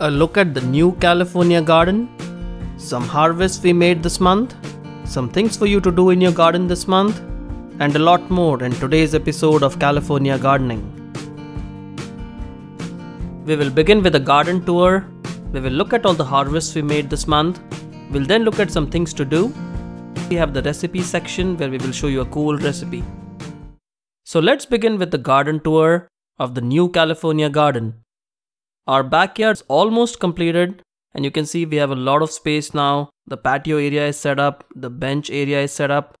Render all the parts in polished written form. A look at the new California garden, some harvests we made this month, some things for you to do in your garden this month, and a lot more in today's episode of California Gardening. We will begin with a garden tour. We will look at all the harvests we made this month. We'll then look at some things to do. We have the recipe section where we will show you a cool recipe. So let's begin with the garden tour of the new California garden. Our backyard's almost completed and you can see we have a lot of space now. The patio area is set up, the bench area is set up,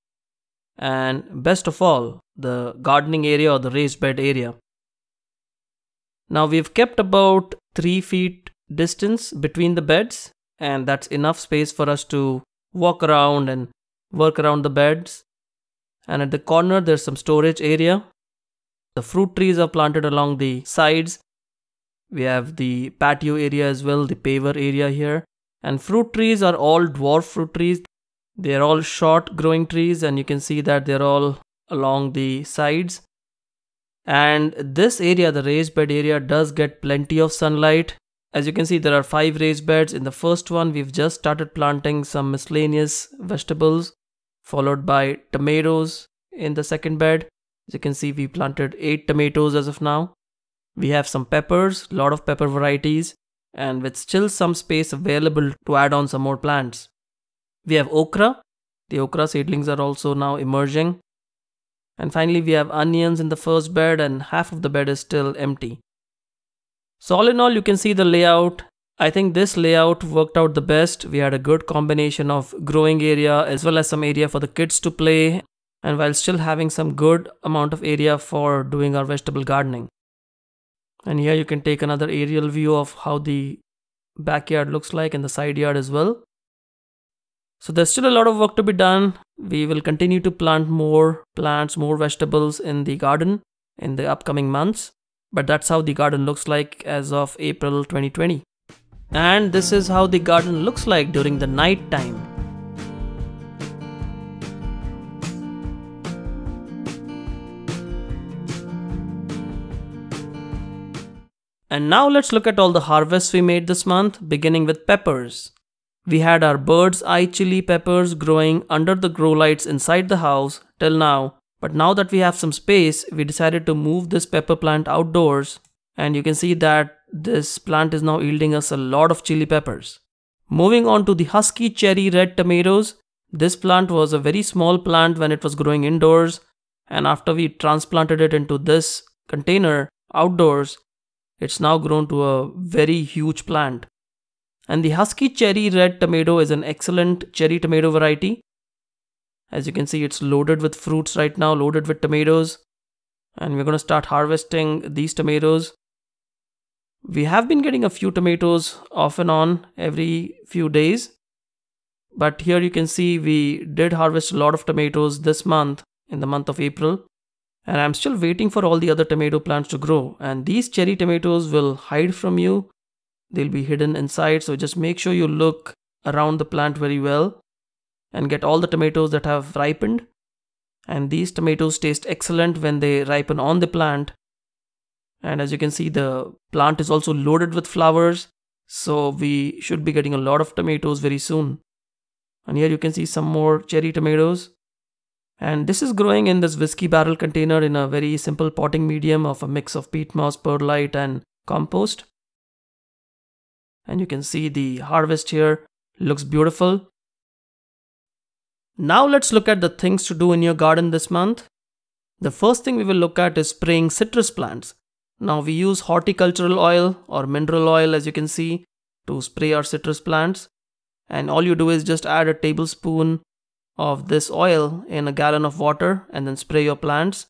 and best of all, the gardening area or the raised bed area. Now we've kept about 3 feet distance between the beds, and that's enough space for us to walk around and work around the beds. And at the corner there's some storage area. The fruit trees are planted along the sides. We have the patio area as well, the paver area here. And fruit trees are all dwarf fruit trees. They are all short growing trees and you can see that they're all along the sides. And this area, the raised bed area, does get plenty of sunlight. As you can see, there are 5 raised beds. In the first one, we've just started planting some miscellaneous vegetables, followed by tomatoes in the second bed. As you can see, we planted 8 tomatoes as of now. We have some peppers, lot of pepper varieties, and with still some space available to add on some more plants. We have okra. The okra seedlings are also now emerging. And finally, we have onions in the first bed and half of the bed is still empty. So all in all, you can see the layout. I think this layout worked out the best. We had a good combination of growing area as well as some area for the kids to play, and while still having some good amount of area for doing our vegetable gardening. And here you can take another aerial view of how the backyard looks like and the side yard as well. So there's still a lot of work to be done. We will continue to plant more plants, more vegetables in the garden in the upcoming months. But that's how the garden looks like as of April 2020. And this is how the garden looks like during the night time. And now let's look at all the harvests we made this month, beginning with peppers. We had our bird's eye chili peppers growing under the grow lights inside the house till now, but now that we have some space, we decided to move this pepper plant outdoors, and you can see that this plant is now yielding us a lot of chili peppers. Moving on to the Husky Cherry Red tomatoes, this plant was a very small plant when it was growing indoors, and after we transplanted it into this container outdoors, it's now grown to a very huge plant. And the Husky Cherry Red tomato is an excellent cherry tomato variety. As you can see, it's loaded with fruits right now, loaded with tomatoes. And we're going to start harvesting these tomatoes. We have been getting a few tomatoes off and on every few days. But here you can see we did harvest a lot of tomatoes this month, in the month of April. And I'm still waiting for all the other tomato plants to grow. And these cherry tomatoes will hide from you. They'll be hidden inside. So just make sure you look around the plant very well and get all the tomatoes that have ripened. And these tomatoes taste excellent when they ripen on the plant. And as you can see, the plant is also loaded with flowers. So we should be getting a lot of tomatoes very soon. And here you can see some more cherry tomatoes. And this is growing in this whiskey barrel container in a very simple potting medium of a mix of peat moss, perlite and compost. And you can see the harvest here looks beautiful. Now let's look at the things to do in your garden this month. The first thing we will look at is spraying citrus plants. Now we use horticultural oil or mineral oil, as you can see, to spray our citrus plants. And all you do is just add a tablespoon of this oil in a gallon of water and then spray your plants.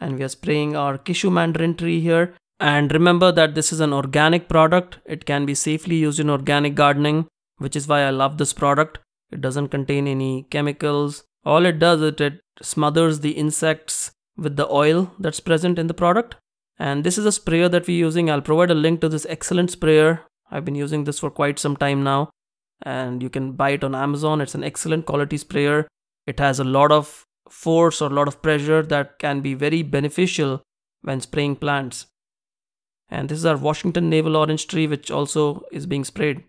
And we are spraying our Kishu Mandarin tree here. And remember that this is an organic product. It can be safely used in organic gardening, which is why I love this product. It doesn't contain any chemicals. All it does is it smothers the insects with the oil that's present in the product. And this is a sprayer that we're using. I'll provide a link to this excellent sprayer. I've been using this for quite some time now. And you can buy it on Amazon. It's an excellent quality sprayer. It has a lot of force or a lot of pressure that can be very beneficial when spraying plants. And this is our Washington Naval orange tree, which also is being sprayed.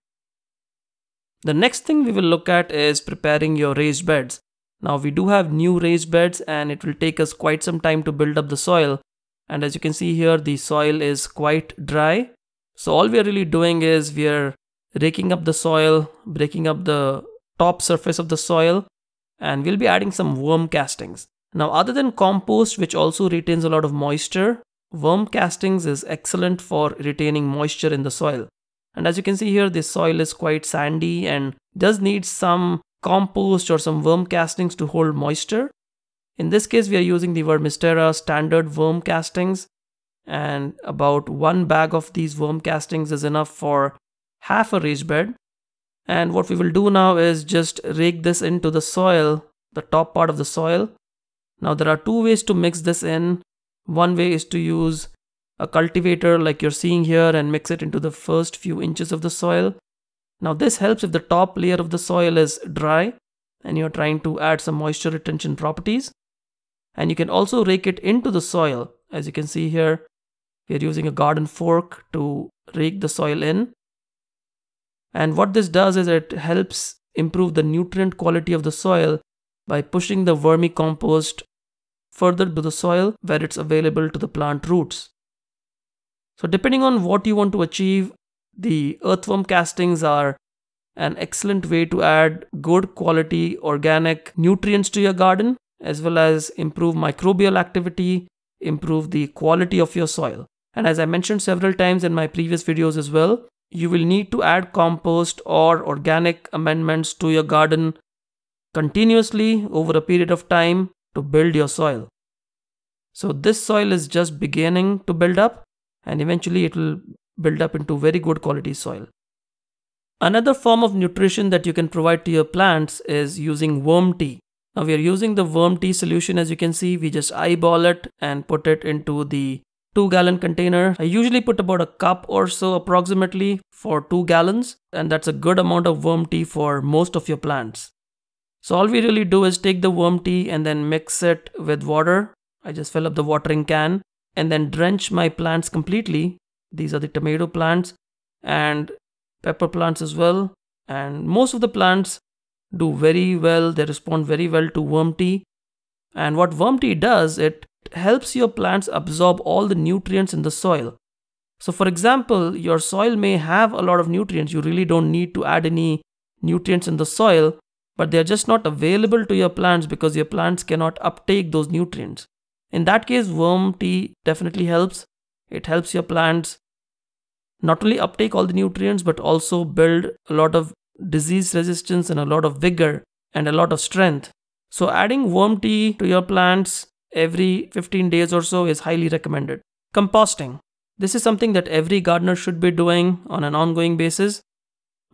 The next thing we will look at is preparing your raised beds. Now we do have new raised beds and it will take us quite some time to build up the soil. And as you can see here, the soil is quite dry. So all we are really doing is we are raking up the soil, breaking up the top surface of the soil, and we'll be adding some worm castings. Now other than compost, which also retains a lot of moisture, worm castings is excellent for retaining moisture in the soil. And as you can see here, the soil is quite sandy and does need some compost or some worm castings to hold moisture. In this case, we are using the Vermistera standard worm castings, and about one bag of these worm castings is enough for half a raised bed. And what we will do now is just rake this into the soil, the top part of the soil. Now there are two ways to mix this in. One way is to use a cultivator like you're seeing here and mix it into the first few inches of the soil. Now this helps if the top layer of the soil is dry and you're trying to add some moisture retention properties. And you can also rake it into the soil. As you can see here, we're using a garden fork to rake the soil in. And what this does is it helps improve the nutrient quality of the soil by pushing the vermicompost further to the soil where it's available to the plant roots. So depending on what you want to achieve, the earthworm castings are an excellent way to add good quality organic nutrients to your garden, as well as improve microbial activity, improve the quality of your soil. And as I mentioned several times in my previous videos as well, you will need to add compost or organic amendments to your garden continuously over a period of time to build your soil. So this soil is just beginning to build up, and eventually it will build up into very good quality soil. Another form of nutrition that you can provide to your plants is using worm tea. Now we are using the worm tea solution. As you can see, we just eyeball it and put it into the 2-gallon container. I usually put about a cup or so approximately for 2 gallons, and that's a good amount of worm tea for most of your plants. So all we really do is take the worm tea and then mix it with water. I just fill up the watering can and then drench my plants completely. These are the tomato plants and pepper plants as well. And most of the plants do very well. They respond very well to worm tea. And what worm tea does, it helps your plants absorb all the nutrients in the soil. So for example, your soil may have a lot of nutrients. You really don't need to add any nutrients in the soil, but they're just not available to your plants because your plants cannot uptake those nutrients. In that case, worm tea definitely helps. It helps your plants not only uptake all the nutrients, but also build a lot of disease resistance and a lot of vigor and a lot of strength. So adding worm tea to your plants every 15 days or so is highly recommended. Composting. This is something that every gardener should be doing on an ongoing basis.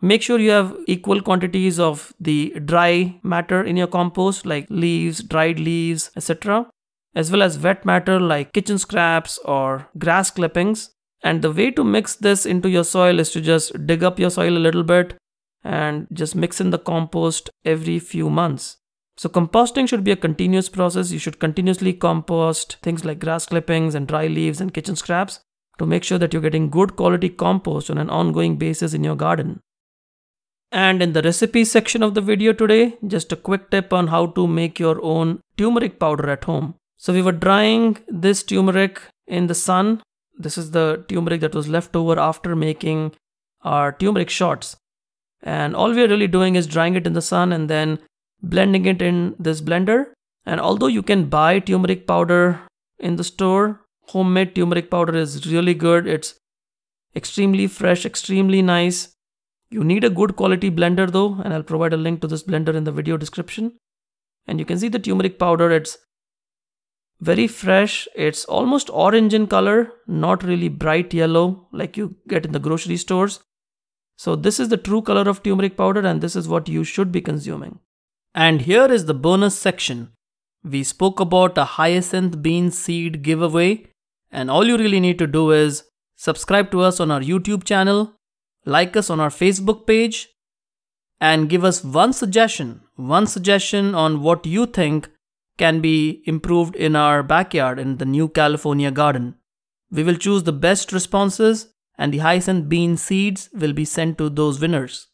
Make sure you have equal quantities of the dry matter in your compost, like leaves, dried leaves, etc., as well as wet matter like kitchen scraps or grass clippings. And the way to mix this into your soil is to just dig up your soil a little bit and just mix in the compost every few months. So composting should be a continuous process. You should continuously compost things like grass clippings and dry leaves and kitchen scraps to make sure that you're getting good quality compost on an ongoing basis in your garden. And in the recipe section of the video today, just a quick tip on how to make your own turmeric powder at home. So we were drying this turmeric in the sun. This is the turmeric that was left over after making our turmeric shots. And all we are really doing is drying it in the sun and then blending it in this blender. And although you can buy turmeric powder in the store, homemade turmeric powder is really good. It's extremely fresh, extremely nice. You need a good quality blender though, and I'll provide a link to this blender in the video description. And you can see the turmeric powder, it's very fresh. It's almost orange in color, not really bright yellow like you get in the grocery stores. So this is the true color of turmeric powder, and this is what you should be consuming. And here is the bonus section. We spoke about a hyacinth bean seed giveaway, and all you really need to do is subscribe to us on our YouTube channel, like us on our Facebook page, and give us one suggestion on what you think can be improved in our backyard in the new California garden. We will choose the best responses and the hyacinth bean seeds will be sent to those winners.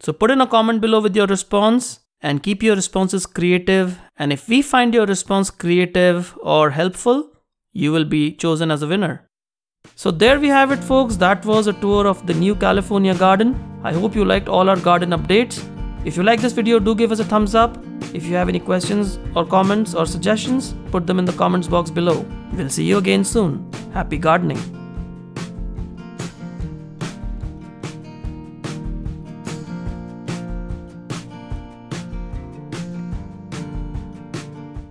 So put in a comment below with your response and keep your responses creative, and if we find your response creative or helpful, you will be chosen as a winner. So there we have it, folks. That was a tour of the new California garden. I hope you liked all our garden updates. If you like this video, do give us a thumbs up. If you have any questions or comments or suggestions, put them in the comments box below. We'll see you again soon. Happy gardening!